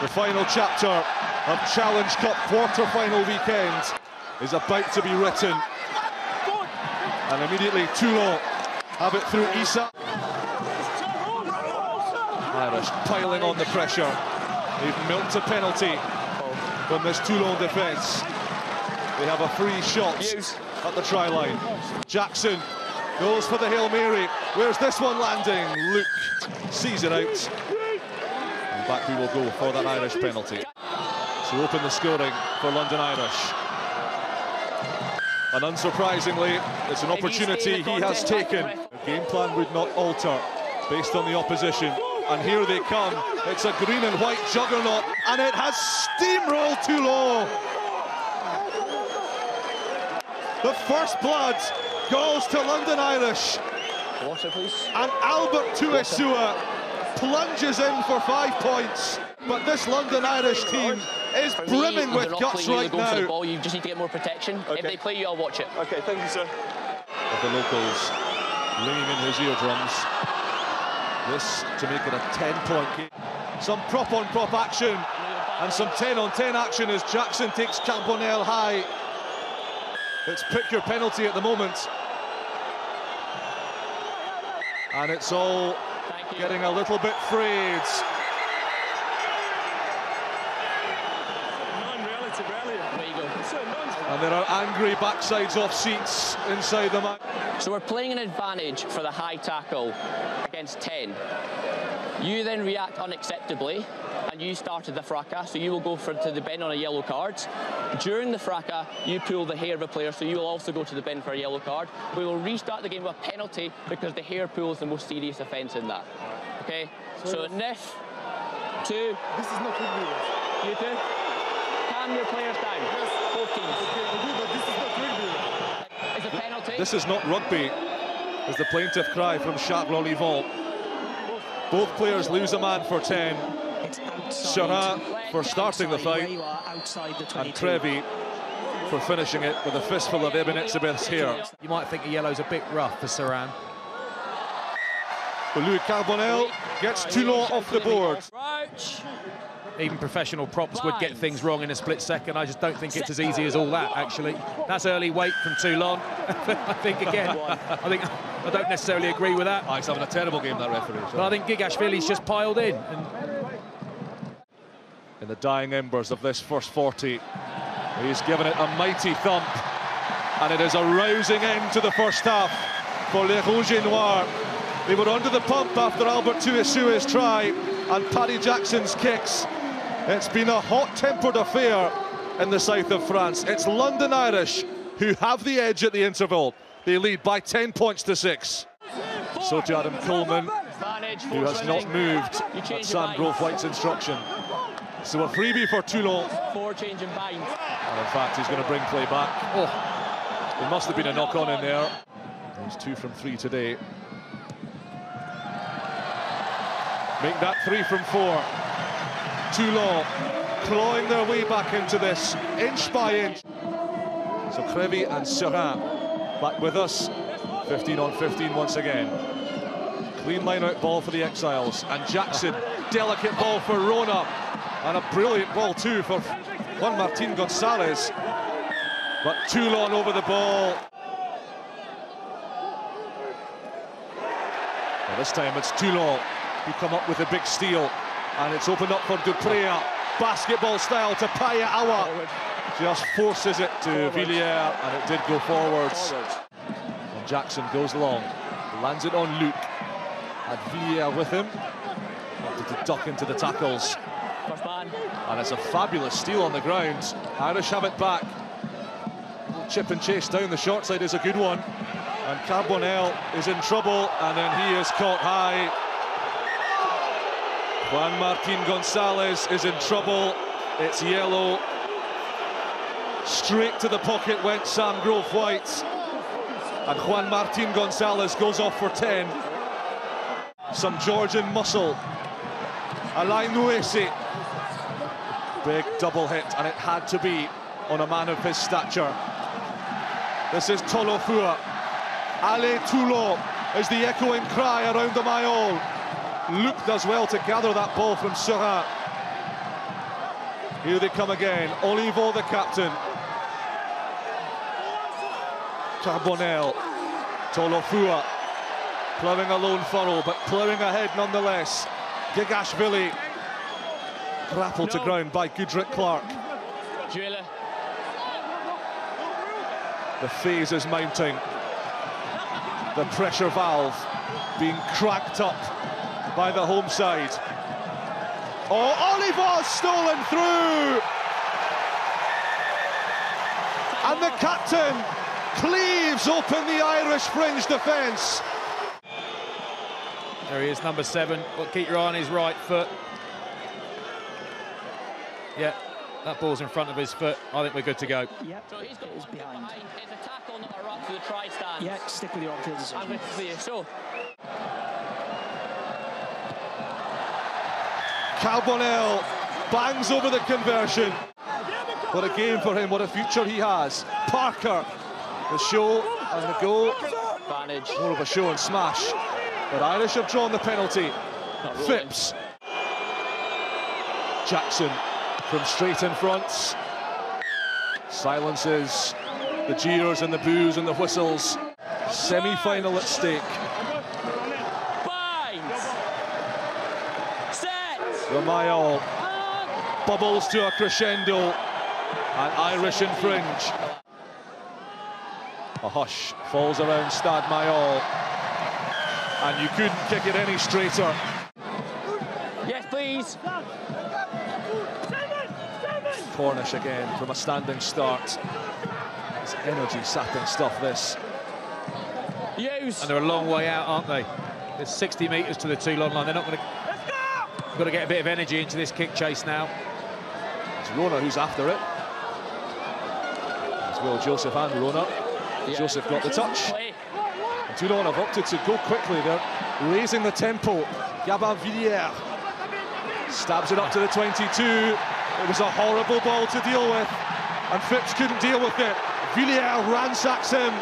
The final chapter of Challenge Cup quarter-final weekend is about to be written. And immediately Toulon have it through Issa. Irish piling on the pressure. They've milked a penalty from this Toulon defence. They have a free shot at the try line. Jackson goes for the Hail Mary. Where's this one landing? Luke sees it out. And back we will go for that Irish penalty. So open the scoring for London Irish. And unsurprisingly, it's an opportunity he has taken. The game plan would not alter based on the opposition. And here they come. It's a green and white juggernaut, and it has steamrolled Toulon. The first blood goes to London Irish. And Albert Tuisue plunges in for 5 points. But this London Irish team is brimming with guts right now. Ball, you just need to get more protection. Okay. If they play you, I'll watch it. OK, thank you, sir. The locals ringing in his eardrums. This to make it a 10-point game. Some prop-on-prop action and some 10-on-10 action as Jackson takes Carbonell high. It's pick your penalty at the moment. And it's all getting a little bit frayed. And there are angry backsides off seats inside the match. So we're playing an advantage for the high tackle against 10. You then react unacceptably, and you started the fracas, so you will go to the bin on a yellow card. During the fracas, you pull the hair of a player, so you will also go to the bin for a yellow card. We will restart the game with a penalty because the hair pull is the most serious offence in that. Okay? So Niff, two. This is not what we want. You two, calm your players down. Yes. This is not rugby, is the plaintiff cry from Charles Ollivon. Both players lose a man for 10. Serain for starting the fight, and Crevy for finishing it with a fistful of Eben Etzebeth's hair. You might think the yellow's a bit rough for Serain. But Louis Carbonel gets Toulon off the board. Even professional props would get things wrong in a split second. I just don't think it's as easy as all that, actually. That's early weight from Toulon. I don't necessarily agree with that. Oh, he's having a terrible game, that referee. But I think Gigashvili's just piled in. In the dying embers of this first 40, he's given it a mighty thump. And it is a rousing end to the first half for Le Rouge Noir. They were under the pump after Albert Tuisue's try and Paddy Jackson's kicks. It's been a hot-tempered affair in the south of France. It's London Irish who have the edge at the interval. They lead by 10 points to 6. So to Adam Coleman, who has not moved at Sam Grove-White's instruction. So a freebie for Toulon. And in fact, he's going to bring play back. Oh, there must have been a knock-on in there. He's 2 from 3 today. Make that 3 from 4. Toulon clawing their way back into this, inch by inch. So Crevy and Serain back with us, 15 on 15 once again. Clean line-out ball for the Exiles, and Jackson, delicate ball for Rohner, and a brilliant ball too for Juan Martín González. But Toulon over the ball. Well, this time it's Toulon who come up with a big steal. And it's opened up for Duprea, basketball style to Paya Awa. Just forces it to Villiers, and it did go forwards. And Jackson goes long, lands it on Luke. And Villiers with him, wanted to duck into the tackles. And it's a fabulous steal on the ground. Irish have it back. Chip and chase down the short side is a good one. And Carbonell is in trouble, and then he is caught high. Juan Martín González is in trouble. It's yellow. Straight to the pocket went Sam Grove-White. And Juan Martín González goes off for 10. Some Georgian muscle. Alain Nuesi. Big double hit, and it had to be on a man of his stature. This is Tolofua. Allez Toulon is the echoing cry around the Mayol. Luke does well to gather that ball from Serain. Here they come again. Ollivon, the captain. Carbonell. Tolofua. Ploughing a lone furrow, but ploughing ahead nonetheless. Gigashvili. Grappled to ground by Goodrick Clark. The phase is mounting. The pressure valve being cracked up by the home side. Oh, Ollivon stolen through! And the captain cleaves open the Irish fringe defence. There he is, number 7. Well, keep your eye on his right foot. Yeah, that ball's in front of his foot. I think we're good to go. Yep, so he's got behind. It's a tackle, not a rock to the tri-stand. Yeah, stick with your on-field decision. I'm with you, so... Carbonell bangs over the conversion. What a game for him, what a future he has. Parker, the show and the goal. Advantage. More of a show and smash. But Irish have drawn the penalty. Phipps. Jackson from straight in front. Silences the jeers and the boos and the whistles. Semi-final at stake. Mayol bubbles to a crescendo, and Irish infringe. A hush falls around Stade Mayol, and you couldn't kick it any straighter. Yes, please. Cornish again from a standing start. It's energy-sapping stuff, this. Use. And they're a long way out, aren't they? There's 60 metres to the Toulon line. They're not going to. Got to get a bit of energy into this kick chase now. It's Rohner who's after it. As well, Joseph and Rohner. Yeah. Joseph got the touch. And Toulon have opted to go quickly. They're raising the tempo. Gabin Villiers stabs it up to the 22. It was a horrible ball to deal with, and Phipps couldn't deal with it. Villiers ransacks him,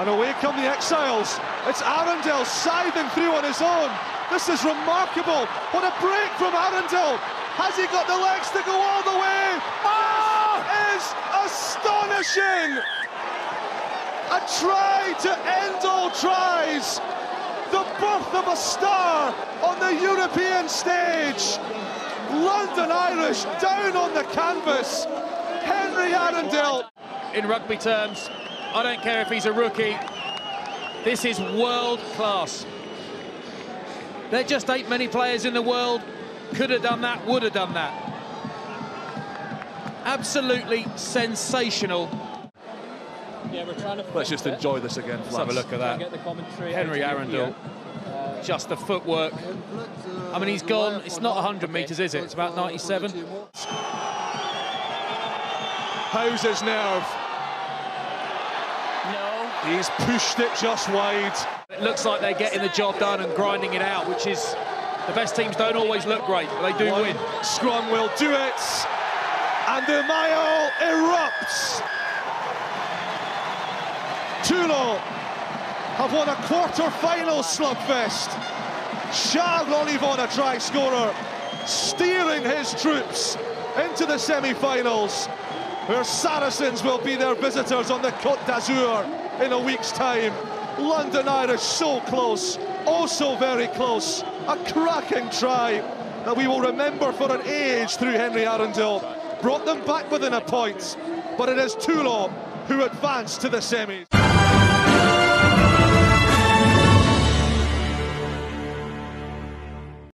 and away come the exiles. It's Arundel scything through on his own. This is remarkable. What a break from Arundel. Has he got the legs to go all the way? Oh, this is astonishing. A try to end all tries. The birth of a star on the European stage. London Irish down on the canvas. Henry Arundel. In rugby terms, I don't care if he's a rookie. This is world class. There just ain't many players in the world could have done that, would have done that. Absolutely sensational. Yeah, we're trying to. Let's just enjoy this again. Let's have a look at that. Henry Arundel, just the footwork. I mean, he's gone. It's not 100 metres, is it? It's about 97. How's his nerve? No. He's pushed it just wide. It looks like they're getting the job done and grinding it out, which is... The best teams don't always look great, but they do win. Scrum will do it. And the Mayol erupts. Toulon have won a quarter-final slugfest. Charles Ollivon, a try-scorer, steering his troops into the semi-finals, where Saracens will be their visitors on the Côte d'Azur in a week's time. London Irish so close, oh so very close. A cracking try that we will remember for an age through Henry Arundel. Brought them back within a point, but it is Toulon who advanced to the semis.